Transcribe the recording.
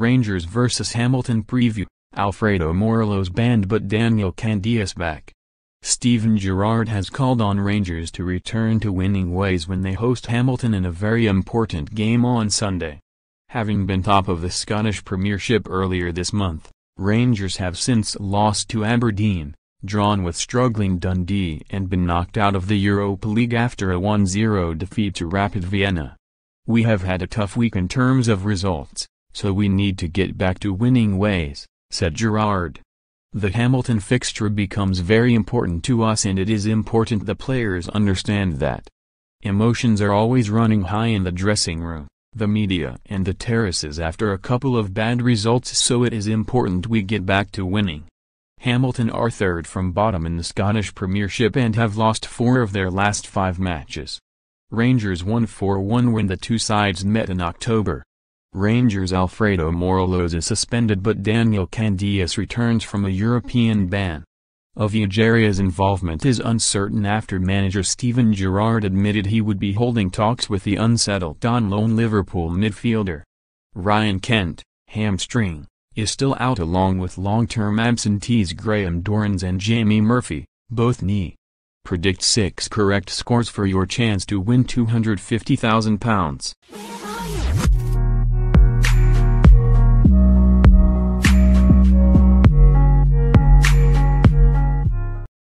Rangers vs Hamilton preview, Alfredo Morelos banned but Daniel Candeias back. Steven Gerrard has called on Rangers to return to winning ways when they host Hamilton in a very important game on Sunday. Having been top of the Scottish Premiership earlier this month, Rangers have since lost to Aberdeen, drawn with struggling Dundee and been knocked out of the Europa League after a 1-0 defeat to Rapid Vienna. "We have had a tough week in terms of results, so we need to get back to winning ways," said Gerrard. "The Hamilton fixture becomes very important to us, and it is important the players understand that. Emotions are always running high in the dressing room, the media and the terraces after a couple of bad results, so it is important we get back to winning." Hamilton are third from bottom in the Scottish Premiership and have lost 4 of their last 5 matches. Rangers won 4-1 when the two sides met in October. Rangers' Alfredo Morelos is suspended but Daniel Candeias returns from a European ban. Viegara's involvement is uncertain after manager Steven Gerrard admitted he would be holding talks with the unsettled on-loan Liverpool midfielder. Ryan Kent, hamstring, is still out along with long-term absentees Graham Dorrans and Jamie Murphy, both knee. Predict 6 correct scores for your chance to win £250,000.